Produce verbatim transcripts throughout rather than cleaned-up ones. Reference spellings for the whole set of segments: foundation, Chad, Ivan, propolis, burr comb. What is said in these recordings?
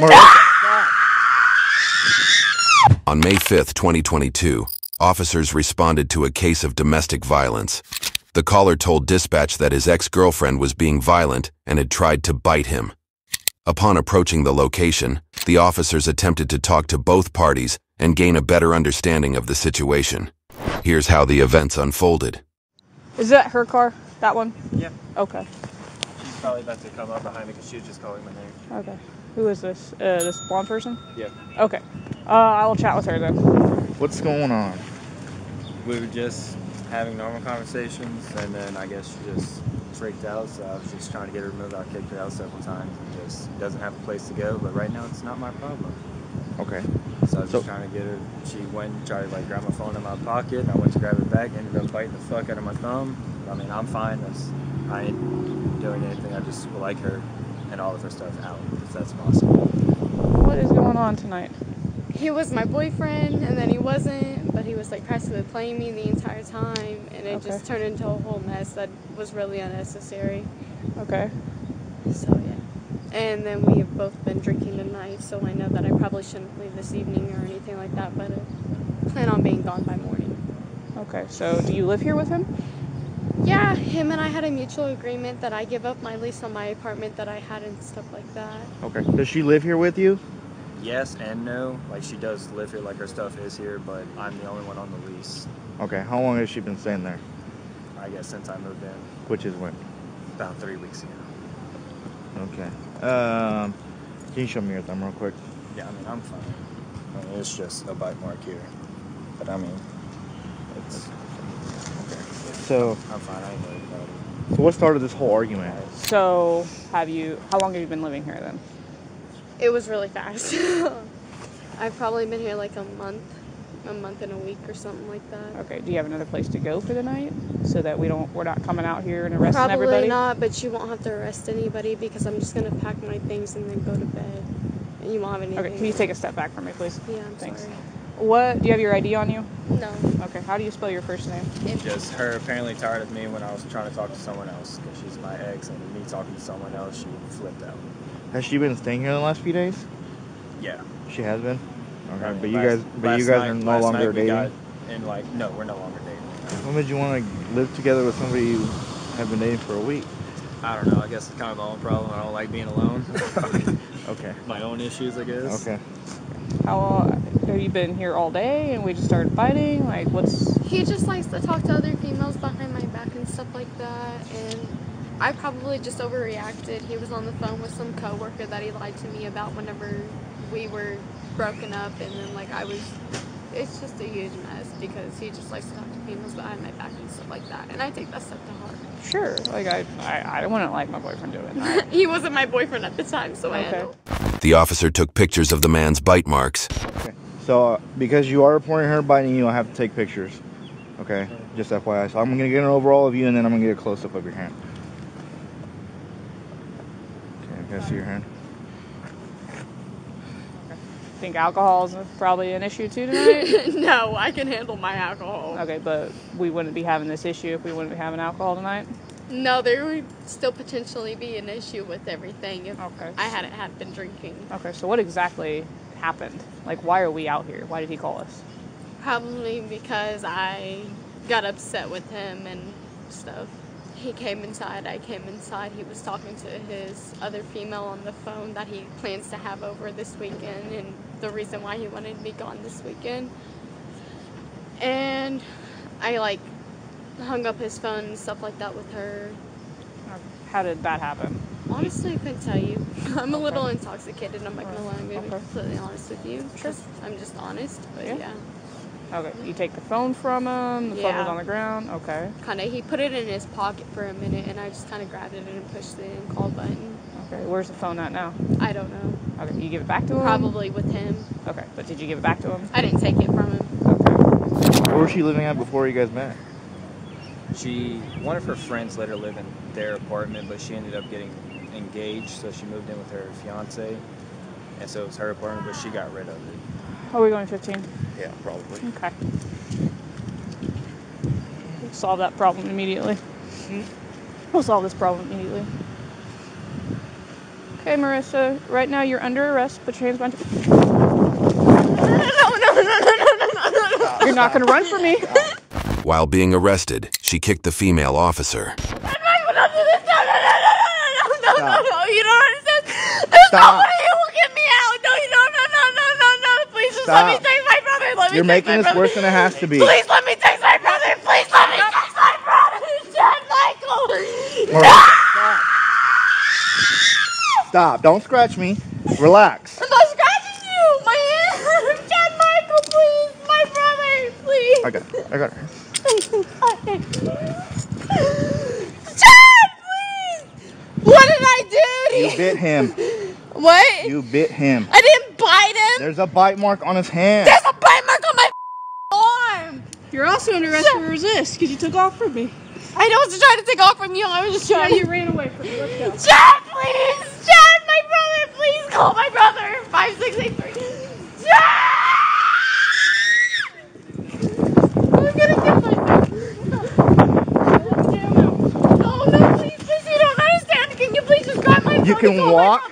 More like On May fifth, twenty twenty-two, officers responded to a case of domestic violence. The caller told dispatch that his ex-girlfriend was being violent and had tried to bite him. Upon approaching the location, the officers attempted to talk to both parties and gain a better understanding of the situation. Here's how the events unfolded. Is that her car? That one? Yeah. Okay. She's probably about to come up behind me because she was just calling my name. Okay. Who is this? Uh, this blonde person? Yeah. Okay. Uh, I will chat with her then. What's going on? We were just having normal conversations, and then I guess she just freaked out, so I was just trying to get her moved out, kicked her out several times, and just doesn't have a place to go, but right now it's not my problem. Okay. So I was so, just trying to get her. She went and tried to like grab my phone in my pocket, and I went to grab it back, ended up biting the fuck out of my thumb. I mean, I'm fine. That's, I ain't doing anything. I just would like her and all of her stuff out, if that's possible. What is going on tonight? He was my boyfriend, and then he wasn't, but he was like practically playing me the entire time, and it okay. just turned into a whole mess that was really unnecessary. Okay. So, yeah. And then we have both been drinking tonight, so I know that I probably shouldn't leave this evening or anything like that, but I plan on being gone by morning. Okay, so do you live here with him? Yeah, him and I had a mutual agreement that I give up my lease on my apartment that I had and stuff like that. Okay, does she live here with you? Yes and no. Like, she does live here, like her stuff is here, but I'm the only one on the lease. Okay, how long has she been staying there? I guess since I moved in. Which is when? About three weeks ago. Okay. Um, can you show me your thumb real quick? Yeah, I mean, I'm fine. I mean, it's just a bite mark here. But I mean, it's... Okay. So... I'm fine, I ain't worried about it. So what started this whole argument? So, have you... How long have you been living here, then? It was really fast. I've probably been here like a month. A month and a week or something like that. Okay, do you have another place to go for the night so that we don't, we're not coming out here and arresting Probably everybody? Probably not, but you won't have to arrest anybody because I'm just going to pack my things and then go to bed. And you won't have anything. Okay, can you take a step back for me, please? Yeah, I'm Thanks. sorry. What, do you have your I D on you? No. Okay, how do you spell your first name? It's just her apparently tired of me when I was trying to talk to someone else because she's my ex, and me talking to someone else, she flipped out. Has she been staying here the last few days? Yeah. She has been? Okay, I mean, but you last, guys, but you guys night, are no longer dating. Got, and like, no, we're no longer dating. When would you want to live together with somebody you have been dating for a week? I don't know. I guess it's kind of my own problem. I don't like being alone. Okay. My own issues, I guess. Okay. How uh, have you been here all day? And we just started fighting. Like, what's? He just likes to talk to other females behind my back and stuff like that, and I probably just overreacted. He was on the phone with some coworker that he lied to me about whenever we were broken up, and then like I was, it's just a huge mess because he just likes to talk to females behind my back and stuff like that, and I take that stuff to heart. Sure, like I, I, I wouldn't like my boyfriend doing that. He wasn't my boyfriend at the time, so okay. I handled. The officer took pictures of the man's bite marks. Okay, so uh, because you are reporting her biting you, I have to take pictures. Okay, just F Y I. So I'm gonna get an overall of you, and then I'm gonna get a close up of your hand. Okay, can I see your hand? Think alcohol is probably an issue too tonight? No, I can handle my alcohol. Okay, but we wouldn't be having this issue if we wouldn't be having alcohol tonight? No, there would still potentially be an issue with everything if okay. I hadn't had been drinking. Okay, so what exactly happened? Like, why are we out here? Why did he call us? Probably because I got upset with him and stuff. He came inside, I came inside, he was talking to his other female on the phone that he plans to have over this weekend, and the reason why he wanted me gone this weekend. And I like hung up his phone and stuff like that with her. How did that happen? Honestly, I couldn't tell you. I'm a okay. little intoxicated, I'm not gonna lie, I'm gonna okay. be completely honest with you. Sure. I'm just honest, but yeah. yeah. Okay, you take the phone from him, the yeah. phone was on the ground, okay. Kind of, he put it in his pocket for a minute, and I just kind of grabbed it and pushed the call button. Okay, where's the phone at now? I don't know. Okay, you give it back to him? Probably with him. Okay, but did you give it back to him? I didn't take it from him. Okay. Where was she living at before you guys met? She, one of her friends let her live in their apartment, but she ended up getting engaged, so she moved in with her fiance, and so it was her apartment, but she got rid of it. Are we going fifteen? Yeah, probably. Okay. We'll solve that problem immediately. Mm-hmm. We'll solve this problem immediately. Okay, Marissa, right now you're under arrest, but your hands behind you. No, no, no, no, no, no, no, no. You're not gonna run from me. While being arrested, she kicked the female officer. I'm not gonna do this. No, no, no, no, no, no, no, no, no. You don't understand. There's nobody who will get me out. No, you don't. No, no, no, no, no. Please just Stop. let me take my brother. Let me you're take making my this brother. worse than it has to be. Please let me take my brother. Please let me take my brother. Chad Michael. Marissa, stop. Stop. Don't scratch me. Relax. I'm not scratching you. My hand. Chad Michael, please. My brother, please. I got her. I got her. Chad, please. What did I do? You bit him. What? You bit him. I didn't bite him. There's a bite mark on his hand. There's a bite mark on my arm. You're also under arrest for resist because you took off from me. I don't was trying to take off from you. I was just trying. Yeah, you ran away from me. Let's go. Chad, please. Chad, my brother, please call my brother. five six eight three. Chad! I'm gonna get my brother. No, no, please, please, you don't understand. Can you please just grab my brother? You can walk.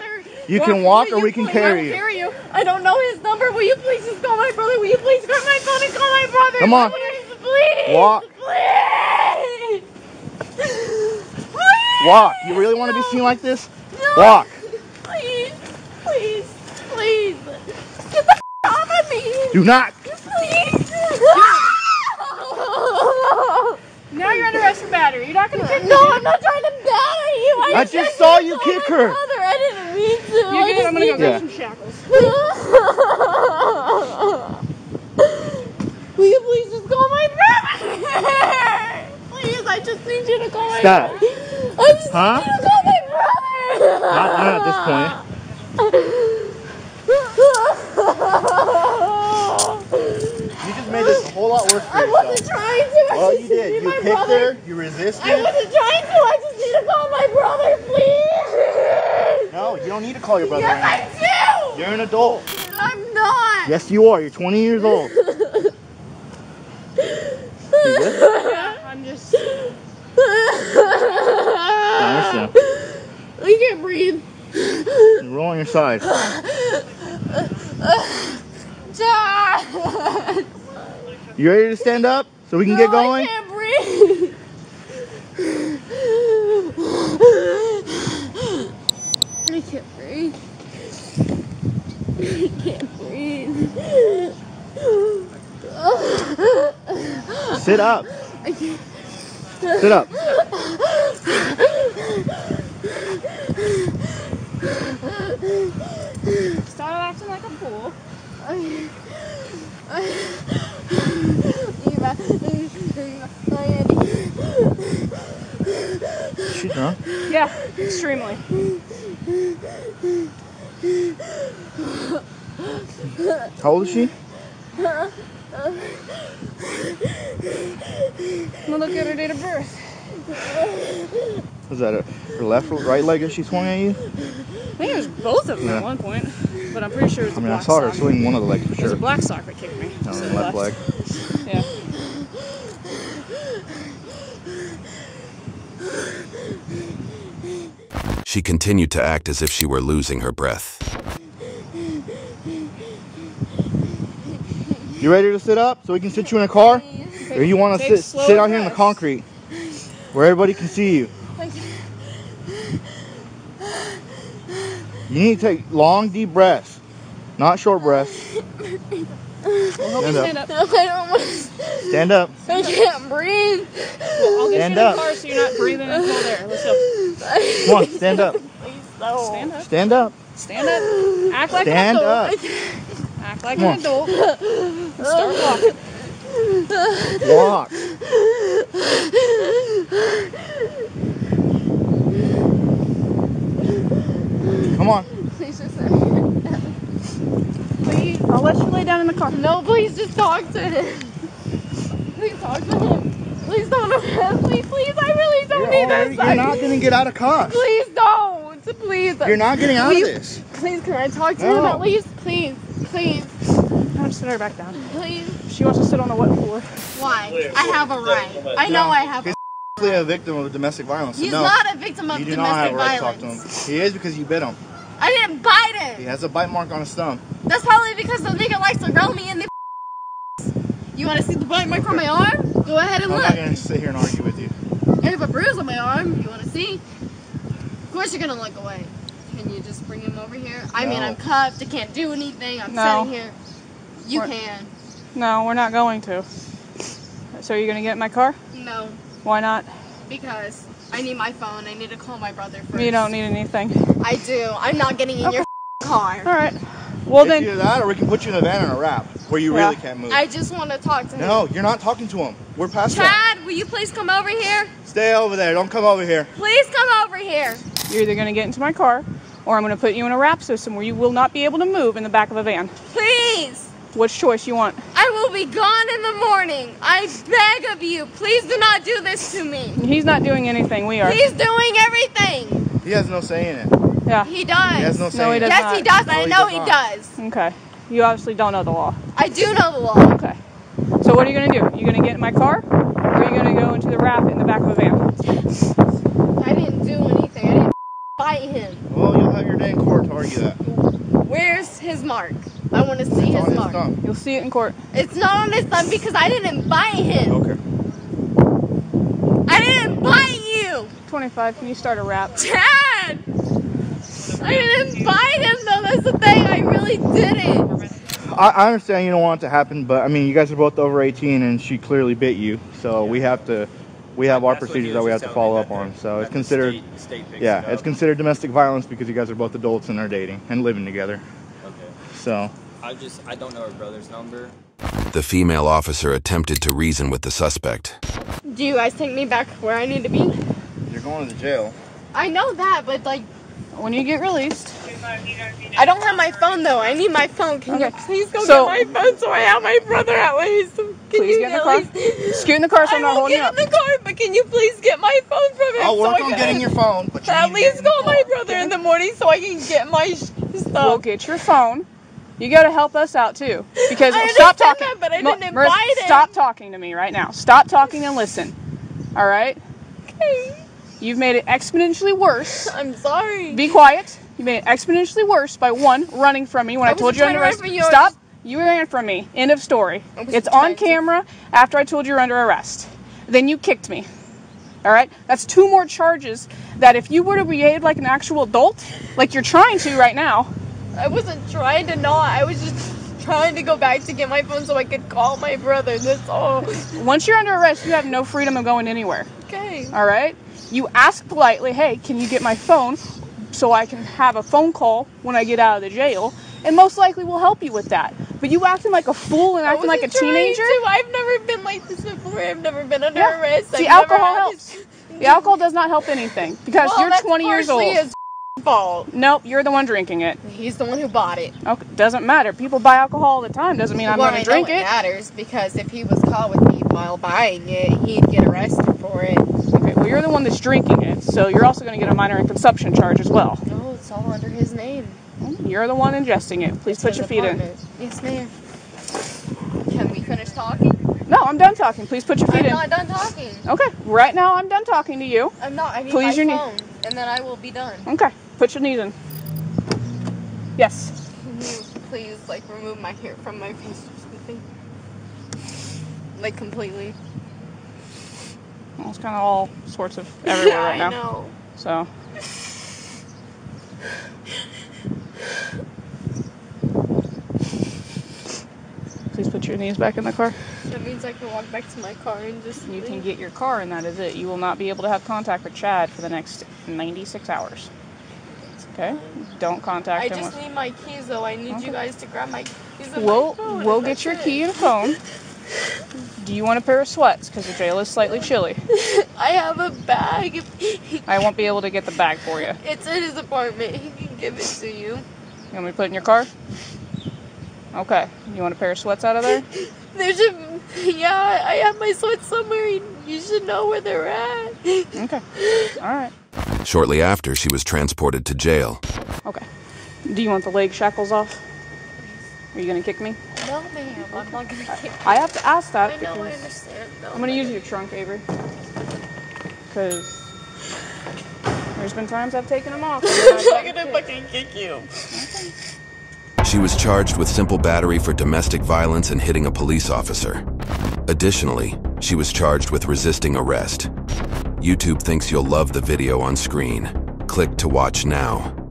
You can walk or we can carry you. I will carry you. I don't know his number. Will you please just call my brother? Will you please grab my phone and call my brother? Come on. Please. Walk. Please. Please. Walk. You really want to be seen like this? No. Walk. Please. Please. Please. Get the f*** off of me. Do not. Please. Now you're under arrest for battery. You're not going to kick me. No, I'm not trying to batter you. I, I just saw you kick her. I didn't mean to. You I did. I'm going to go get yeah. some shackles. Will you please just call my brother? Please, I just need you to call my brother. Stop. I just huh? need you to call my brother. Not, not at this point. You just made this a whole lot worse for yourself. I wasn't trying to. I well, just you did. You kicked brother. her. You resisted. I wasn't trying to. I just need to call my brother, please. No, you don't need to call your brother. Yes, right I now. do. You're an adult. I'm not. Yes, you are. You're twenty years old. Yeah, I'm just. Nice. You can't breathe. You roll on your side. You ready to stand up so we can no, get going? I can't breathe. I can't breathe. I can't breathe. Sit up. I can't. Sit up. Start acting like a fool. Is she drunk? Yeah, extremely. How old is she? Huh? I'm gonna look at her date of birth. Was that her, her left or right leg as she swung at you? I think it was both of them yeah. at one point, but I'm pretty sure it was I mean, a black I saw her swing one of the legs for sure. It was a black sock that kicked me. No, so left, left leg. Yeah. She continued to act as if she were losing her breath. You ready to sit up so we can sit you in a car? Or you want to sit sit out here in the concrete where everybody can see you? You need to take long, deep breaths, not short breaths. Stand up. Stand up. I can't breathe. I'll get you in the car so you're not breathing in cold air. Let's go. Come on, stand up. Stand up. Stand up. Stand up. Act like an adult. Act like an adult. Start walking. Walk. Come on. Please just let me down. Please, I'll let you lay down in the car. No, please just talk to him. Please talk to him. Please don't arrest me. Please, I really don't need this. You're not going to get out of cuffs. Please don't. Please. You're not getting out of this. Please, can I talk to him at least? Please. Please. I'm gonna sit her back down. Please. She wants to sit on a wet floor. Why? I have a right. I know no, I have a right. He's a victim of domestic violence. He's no, not a victim of domestic violence. You do not have a right to talk to him. He is because you bit him. didn't bite him. He has a bite mark on his thumb. That's probably because the nigga likes to roll me in the You want to see the bite mark on my arm? Go ahead and look. I'm not going to sit here and argue with you. I have a bruise on my arm. You want to see? Of course you're going to look away. Can you just bring him over here? No. I mean, I'm cuffed. I can't do anything. I'm no. sitting here. You we're, can. No, we're not going to. So are you going to get in my car? No. Why not? Because I need my phone. I need to call my brother first. You don't need anything. I do. I'm not getting in okay. your car. All right. Well, if then either that or we can put you in a van and a wrap where you yeah. really can't move. I just want to talk to him. No, you're not talking to him. We're past Chad, that. Chad, will you please come over here? Stay over there. Don't come over here. Please come over here. You're either going to get into my car or I'm going to put you in a wrap system where you will not be able to move in the back of a van. Please. Which choice you want? I will be gone in the morning. I beg of you. Please do not do this to me. He's not doing anything. We are. He's doing everything. He has no say in it. Yeah. He does. He has no say no, he does Yes, not. he does. No, I know he does, he does. Okay. You obviously don't know the law. I do know the law. Okay. So what are you going to do? Are you going to get in my car or are you going to go into the wrap in the back of a van? I didn't do anything. I didn't fight him. Well, you'll have your day in court to argue that. Where's his mark? I want to see his, his mark. Thumb. You'll see it in court. It's not on his thumb because I didn't bite him. Okay. I didn't bite you. twenty-five, can you start a wrap? Chad! I didn't bite him though, that's the thing, I really didn't. I, I understand you don't want it to happen, but I mean, you guys are both over eighteen and she clearly bit you, so yeah. we have to, we have our that's procedures that we have to follow up on, so it's considered, state, state yeah, it it's considered domestic violence because you guys are both adults and are dating and living together. Okay. So. I just, I don't know her brother's number. The female officer attempted to reason with the suspect. Do you guys take me back where I need to be? You're going to jail. I know that, but like, when you get released. I don't have my phone though. I need my phone. Can okay. you please go so, get my phone so I have my brother at least? Can please you get in the car. Scoot in the car so I'm not holding you up. I will get in the car, but can you please get my phone from him? I'll work so on I getting your phone. But you at least call my brother in the morning so I can get my stuff. We'll get your phone. You got to help us out too. Because I stop talking. That, but I didn't invite him. Stop talking to me right now. Stop talking and listen. All right? Okay. You've made it exponentially worse. I'm sorry. Be quiet. You made it exponentially worse by one, running from me when I, I told you under arrest. Stop. You ran from me. End of story. It's on camera to... after I told you you're under arrest. Then you kicked me. All right? That's two more charges that if you were to behave like an actual adult, like you're trying to right now. I wasn't trying to not. I was just trying to go back to get my phone so I could call my brother. That's all. Once you're under arrest, you have no freedom of going anywhere. Okay. All right? You ask politely, hey, can you get my phone so I can have a phone call when I get out of the jail? And most likely we'll help you with that. But you acting like a fool and acting like a teenager. To. I've never been like this before. I've never been under yeah. arrest. The I've alcohol never helps. This. The alcohol does not help anything because well, you're twenty years old. His fault. Nope, you're the one drinking it. He's the one who bought it. Okay, doesn't matter. People buy alcohol all the time. Doesn't mean I'm well, going to drink it. Well, it matters because if he was caught with me while buying it, he'd get arrested for it. Well, you're the one that's drinking it, so you're also going to get a minor in consumption charge as well. No, it's all under his name. You're the one ingesting it. Please put your feet in. Yes, ma'am. Can we finish talking? No, I'm done talking. Please put your feet in. I'm not done talking. Okay. Right now, I'm done talking to you. I'm not. I need my phone, and then I will be done. Okay. Put your knees in. Yes. Can you please, like, remove my hair from my face or something? Like, completely. Well, it's kind of all sorts of everywhere right now. I know. So. Please put your knees back in the car. That means I can walk back to my car and just You leave. Can get your car and that is it. You will not be able to have contact with Chad for the next ninety-six hours. Okay? Don't contact I him. I just with... need my keys, though. I need okay. you guys to grab my keys and we'll, my phone. We'll get your it. key and phone. Do you want a pair of sweats? Because the jail is slightly chilly. I have a bag. I won't be able to get the bag for you. It's in his apartment. He can give it to you. You want me to put it in your car? Okay. You want a pair of sweats out of there? There's a... Yeah, I have my sweats somewhere. You should know where they're at. Okay. All right. Shortly after, she was transported to jail. Okay. Do you want the leg shackles off? Are you going to kick me? No, ma'am. I'm not going to kick you. I have to ask that. I know, I understand. No, I'm going to use your trunk, Avery. Because... Are There's been times I've taken them off. I'm gonna fucking kick you. She was charged with simple battery for domestic violence and hitting a police officer. Additionally, she was charged with resisting arrest. YouTube thinks you'll love the video on screen. Click to watch now.